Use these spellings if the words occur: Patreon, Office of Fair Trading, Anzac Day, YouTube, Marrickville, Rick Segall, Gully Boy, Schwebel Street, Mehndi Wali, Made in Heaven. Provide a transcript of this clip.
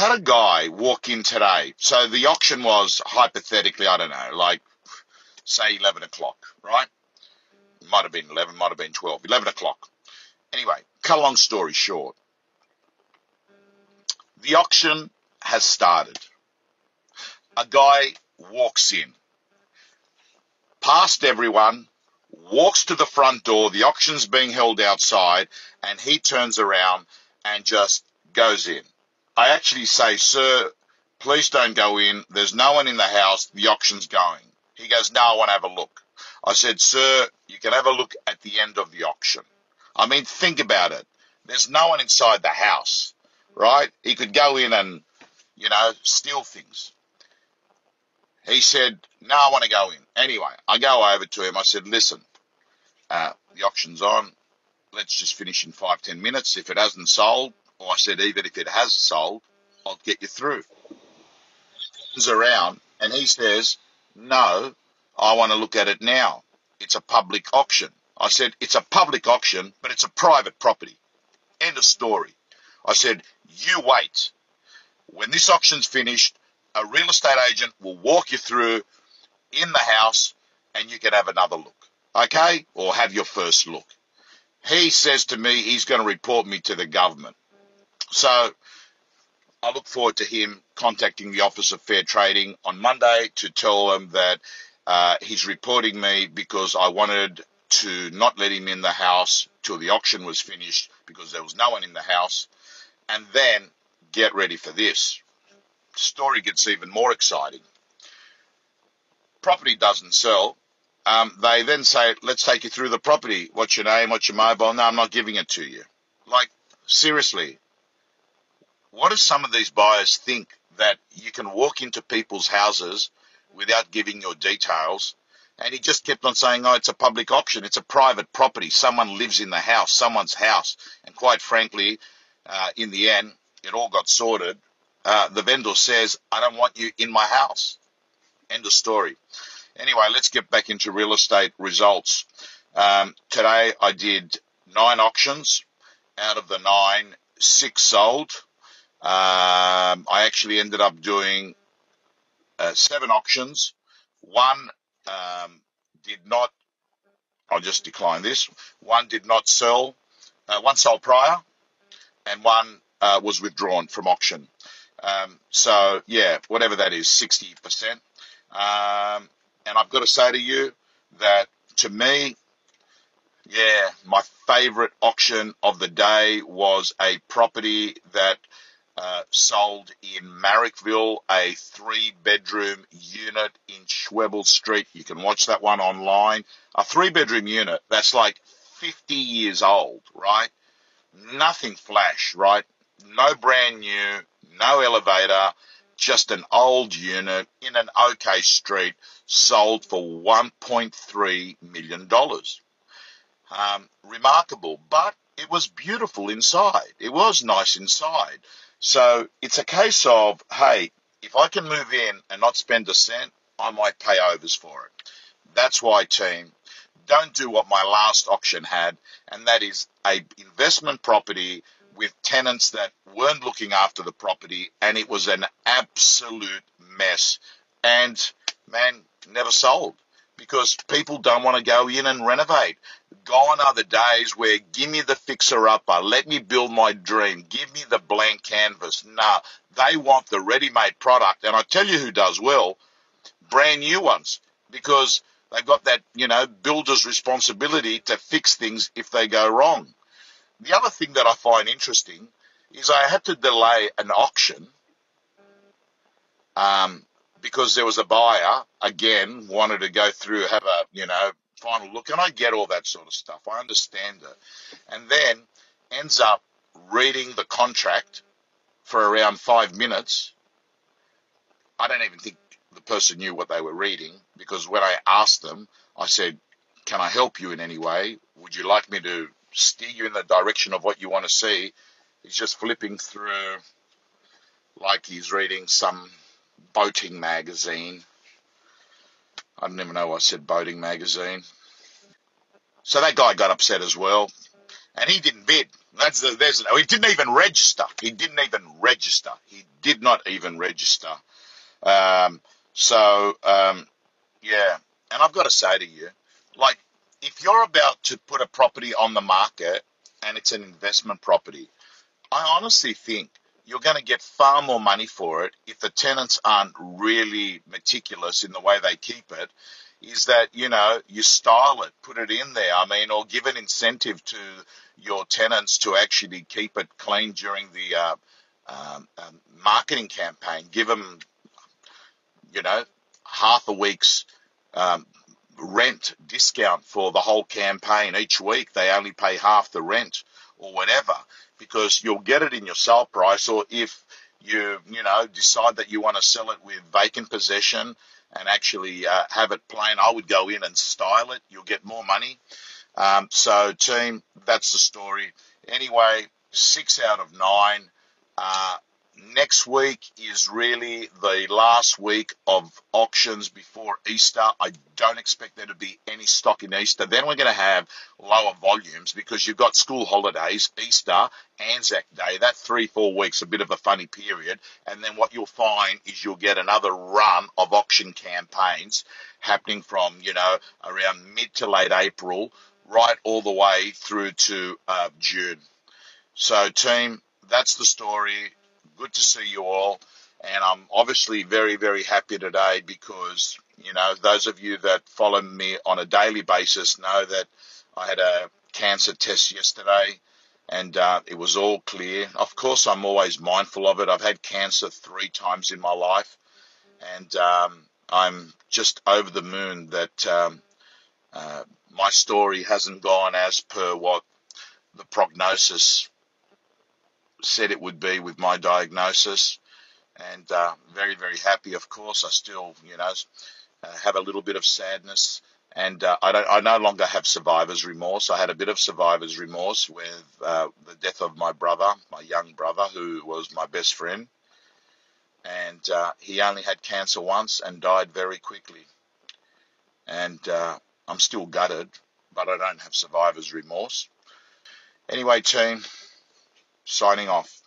had a guy walk in today. So the auction was hypothetically, I don't know, like say 11 o'clock, right? Might have been 11, might have been 12, 11 o'clock. Anyway, cut a long story short. The auction has started. A guy walks in, past everyone, walks to the front door, the auction's being held outside, and he turns around and just goes in. I actually say, sir, please don't go in. There's no one in the house. The auction's going. He goes, no, I want to have a look. I said, sir, you can have a look at the end of the auction. I mean, think about it. There's no one inside the house, right? He could go in and, you know, steal things. He said, no, I want to go in. Anyway, I go over to him. I said, listen, the auction's on. Let's just finish in 5-10 minutes. If it hasn't sold, or I said, even if it has sold, I'll get you through. He turns around and he says, no, I want to look at it now. It's a public auction. I said, it's a public auction, but it's a private property. End of story. I said, you wait. When this auction's finished, a real estate agent will walk you through in the house and you can have another look, okay? Or have your first look. He says to me he's going to report me to the government. So I look forward to him contacting the Office of Fair Trading on Monday to tell them that he's reporting me because I wanted to not let him in the house till the auction was finished because there was no one in the house. And then get ready for this. The story gets even more exciting. Property doesn't sell. They then say, let's take you through the property. What's your name? What's your mobile? No, I'm not giving it to you. Like, seriously, what do some of these buyers think that you can walk into people's houses without giving your details? And he just kept on saying, oh, it's a public auction. It's a private property. Someone lives in the house, someone's house. And quite frankly, in the end, it all got sorted. The vendor says, I don't want you in my house. End of story. Anyway, let's get back into real estate results. Today I did 9 auctions. Out of the 9, 6 sold. I actually ended up doing 7 auctions. One did not sell. One sold prior and one was withdrawn from auction. So yeah, whatever that is, 60%. And I've got to say to you that to me, yeah, my favorite auction of the day was a property that sold in Marrickville, a 3-bedroom unit in Schwebel Street. You can watch that one online. A 3-bedroom unit that's like 50 years old, right? Nothing flash, right? No brand new, no elevator, just an old unit in an okay street, sold for $1.3 million. Remarkable, but it was beautiful inside. It was nice inside. So it's a case of, hey, if I can move in and not spend a cent, I might pay overs for it. That's why, team, don't do what my last auction had, and that is an investment property with tenants that weren't looking after the property, and it was an absolute mess. And, man, never sold because people don't want to go in and renovate. Gone are the days where give me the fixer-upper, let me build my dream, give me the blank canvas. Nah, they want the ready-made product, and I tell you who does well, brand new ones, because they've got that, you know, builder's responsibility to fix things if they go wrong. The other thing that I find interesting is I had to delay an auction because there was a buyer, again, wanted to go through, have a, you know, final look. And I get all that sort of stuff. I understand it. And then ends up reading the contract for around 5 minutes. I don't even think the person knew what they were reading because when I asked them, I said, can I help you in any way? Would you like me to steer you in the direction of what you want to see? He's just flipping through like he's reading some boating magazine. I don't even know why I said boating magazine. So that guy got upset as well, and he didn't bid. He didn't even register. He did not even register. Yeah. And I've got to say to you, like, if you're about to put a property on the market and it's an investment property, I honestly think you're going to get far more money for it if the tenants aren't really meticulous in the way they keep it, is that, you know, you style it, put it in there, I mean, or give an incentive to your tenants to actually keep it clean during the marketing campaign. Give them, you know, half a week's rent discount for the whole campaign. Each week they only pay half the rent or whatever, because you'll get it in your sale price. Or if you know, decide that you want to sell it with vacant possession and actually have it plain, I would go in and style it. You'll get more money. So team, that's the story. Anyway, 6 out of 9. Next week is really the last week of auctions before Easter. I don't expect there to be any stock in Easter. Then we're going to have lower volumes because you've got school holidays, Easter, Anzac Day. That 3-4 weeks, a bit of a funny period. And then what you'll find is you'll get another run of auction campaigns happening from, you know, around mid to late April, right all the way through to June. So team, that's the story. Good to see you all, and I'm obviously very, very happy today because, you know, those of you that follow me on a daily basis know that I had a cancer test yesterday, and it was all clear. Of course, I'm always mindful of it. I've had cancer 3 times in my life, and I'm just over the moon that my story hasn't gone as per what the prognosis said it would be with my diagnosis, and very, very happy. Of course, I still, you know, have a little bit of sadness, and I no longer have survivor's remorse. I had a bit of survivor's remorse with the death of my brother, my young brother, who was my best friend, and he only had cancer once and died very quickly. And I'm still gutted, but I don't have survivor's remorse. Anyway, team, signing off.